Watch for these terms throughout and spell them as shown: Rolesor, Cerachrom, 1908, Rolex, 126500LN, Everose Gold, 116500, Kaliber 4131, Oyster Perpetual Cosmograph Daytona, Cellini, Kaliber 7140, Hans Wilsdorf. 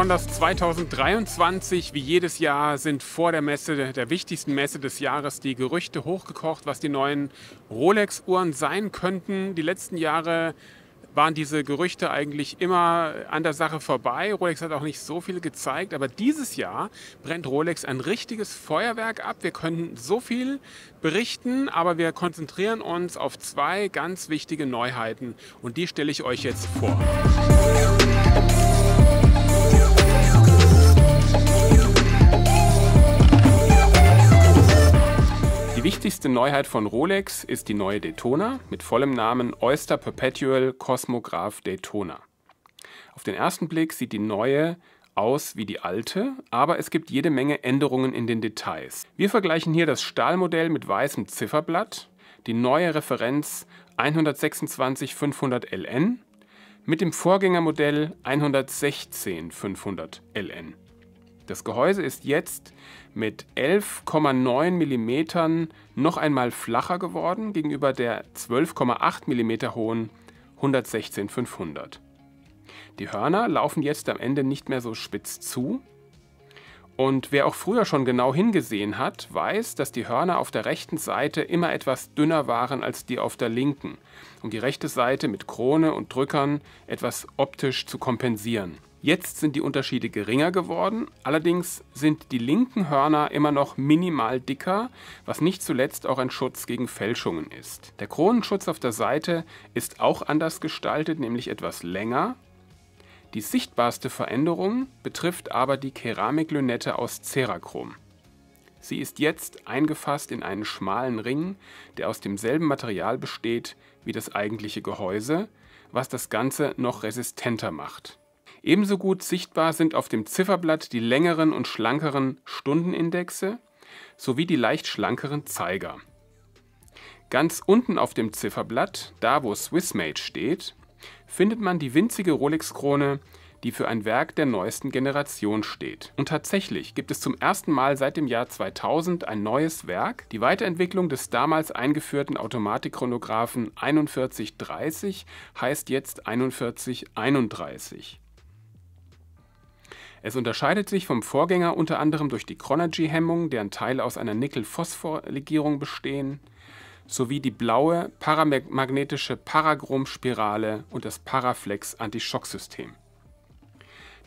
Wonders 2023. Wie jedes Jahr sind vor der Messe, der wichtigsten Messe des Jahres, die Gerüchte hochgekocht, was die neuen Rolex-Uhren sein könnten. Die letzten Jahre waren diese Gerüchte eigentlich immer an der Sache vorbei. Rolex hat auch nicht so viel gezeigt, aber dieses Jahr brennt Rolex ein richtiges Feuerwerk ab. Wir können so viel berichten, aber wir konzentrieren uns auf zwei ganz wichtige Neuheiten und die stelle ich euch jetzt vor. Die wichtigste Neuheit von Rolex ist die neue Daytona mit vollem Namen Oyster Perpetual Cosmograph Daytona. Auf den ersten Blick sieht die neue aus wie die alte, aber es gibt jede Menge Änderungen in den Details. Wir vergleichen hier das Stahlmodell mit weißem Zifferblatt, die neue Referenz 126-500 LN mit dem Vorgängermodell 116-500 LN. Das Gehäuse ist jetzt mit 11,9 mm noch einmal flacher geworden gegenüber der 12,8 mm hohen 116-500. Die Hörner laufen jetzt am Ende nicht mehr so spitz zu. Und wer auch früher schon genau hingesehen hat, weiß, dass die Hörner auf der rechten Seite immer etwas dünner waren als die auf der linken, um die rechte Seite mit Krone und Drückern etwas optisch zu kompensieren. Jetzt sind die Unterschiede geringer geworden, allerdings sind die linken Hörner immer noch minimal dicker, was nicht zuletzt auch ein Schutz gegen Fälschungen ist. Der Kronenschutz auf der Seite ist auch anders gestaltet, nämlich etwas länger. Die sichtbarste Veränderung betrifft aber die Keramiklünette aus Cerachrom. Sie ist jetzt eingefasst in einen schmalen Ring, der aus demselben Material besteht wie das eigentliche Gehäuse, was das Ganze noch resistenter macht. Ebenso gut sichtbar sind auf dem Zifferblatt die längeren und schlankeren Stundenindexe sowie die leicht schlankeren Zeiger. Ganz unten auf dem Zifferblatt, da wo Swissmade steht, findet man die winzige Rolex-Krone, die für ein Werk der neuesten Generation steht. Und tatsächlich gibt es zum ersten Mal seit dem Jahr 2000 ein neues Werk, die Weiterentwicklung des damals eingeführten Automatikchronographen 4130 heißt jetzt 4131. Es unterscheidet sich vom Vorgänger unter anderem durch die Chronergy-Hemmung, deren Teile aus einer Nickel-Phosphor-Legierung bestehen, sowie die blaue paramagnetische Parachrom-Spirale und das Paraflex-Anti-Schock-System.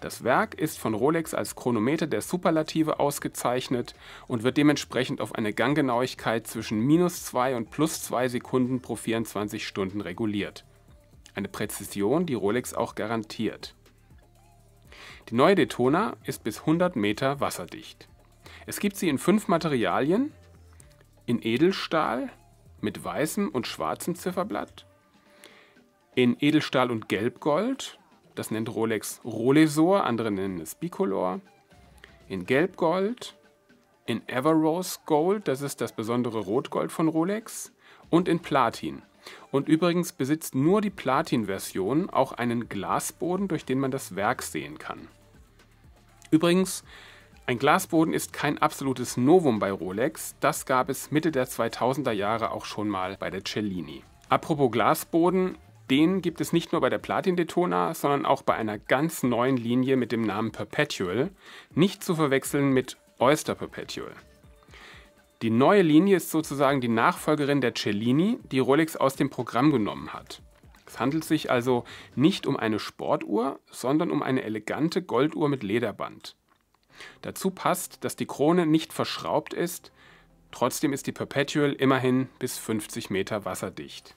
Das Werk ist von Rolex als Chronometer der Superlative ausgezeichnet und wird dementsprechend auf eine Ganggenauigkeit zwischen -2 und +2 Sekunden pro 24 Stunden reguliert. Eine Präzision, die Rolex auch garantiert. Die neue Daytona ist bis 100 Meter wasserdicht. Es gibt sie in 5 Materialien, in Edelstahl mit weißem und schwarzem Zifferblatt, in Edelstahl und Gelbgold, das nennt Rolex Rolesor, andere nennen es Bicolor, in Gelbgold, in Everose Gold, das ist das besondere Rotgold von Rolex, und in Platin. Und übrigens besitzt nur die Platin-Version auch einen Glasboden, durch den man das Werk sehen kann. Übrigens, ein Glasboden ist kein absolutes Novum bei Rolex, das gab es Mitte der 2000er Jahre auch schon mal bei der Cellini. Apropos Glasboden, den gibt es nicht nur bei der Platin Daytona, sondern auch bei einer ganz neuen Linie mit dem Namen Perpetual, nicht zu verwechseln mit Oyster Perpetual. Die neue Linie ist sozusagen die Nachfolgerin der Cellini, die Rolex aus dem Programm genommen hat. Es handelt sich also nicht um eine Sportuhr, sondern um eine elegante Golduhr mit Lederband. Dazu passt, dass die Krone nicht verschraubt ist, trotzdem ist die Perpetual immerhin bis 50 Meter wasserdicht.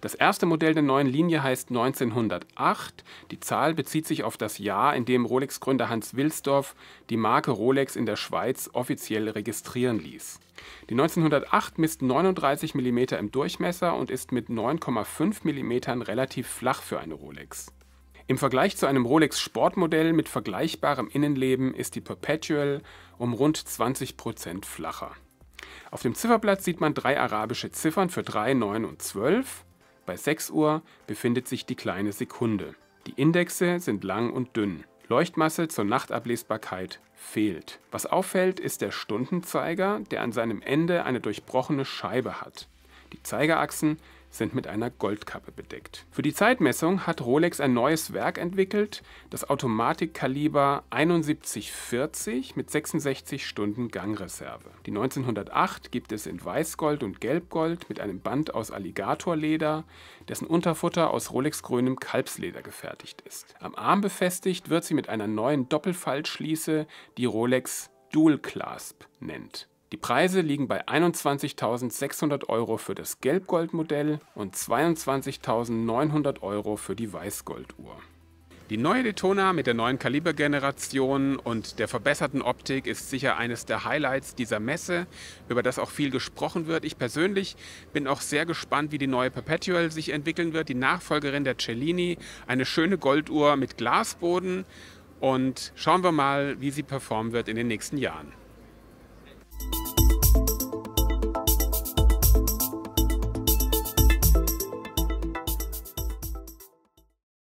Das erste Modell der neuen Linie heißt 1908. Die Zahl bezieht sich auf das Jahr, in dem Rolex-Gründer Hans Wilsdorf die Marke Rolex in der Schweiz offiziell registrieren ließ. Die 1908 misst 39 mm im Durchmesser und ist mit 9,5 mm relativ flach für eine Rolex. Im Vergleich zu einem Rolex-Sportmodell mit vergleichbarem Innenleben ist die Perpetual um rund 20% flacher. Auf dem Zifferblatt sieht man 3 arabische Ziffern für 3, 9 und 12. Bei 6 Uhr befindet sich die kleine Sekunde. Die Indexe sind lang und dünn. Leuchtmasse zur Nachtablesbarkeit fehlt. Was auffällt, ist der Stundenzeiger, der an seinem Ende eine durchbrochene Scheibe hat. Die Zeigerachsen sind mit einer Goldkappe bedeckt. Für die Zeitmessung hat Rolex ein neues Werk entwickelt, das Automatikkaliber 7140 mit 66 Stunden Gangreserve. Die 1908 gibt es in Weißgold und Gelbgold mit einem Band aus Alligatorleder, dessen Unterfutter aus Rolex-grünem Kalbsleder gefertigt ist. Am Arm befestigt wird sie mit einer neuen Doppelfaltschließe, die Rolex Dual Clasp nennt. Die Preise liegen bei 21.600 € für das Gelbgoldmodell und 22.900 € für die Weißgolduhr. Die neue Daytona mit der neuen Kalibergeneration und der verbesserten Optik ist sicher eines der Highlights dieser Messe, über das auch viel gesprochen wird. Ich persönlich bin auch sehr gespannt, wie die neue Perpetual sich entwickeln wird, die Nachfolgerin der Cellini, eine schöne Golduhr mit Glasboden, und schauen wir mal, wie sie performen wird in den nächsten Jahren.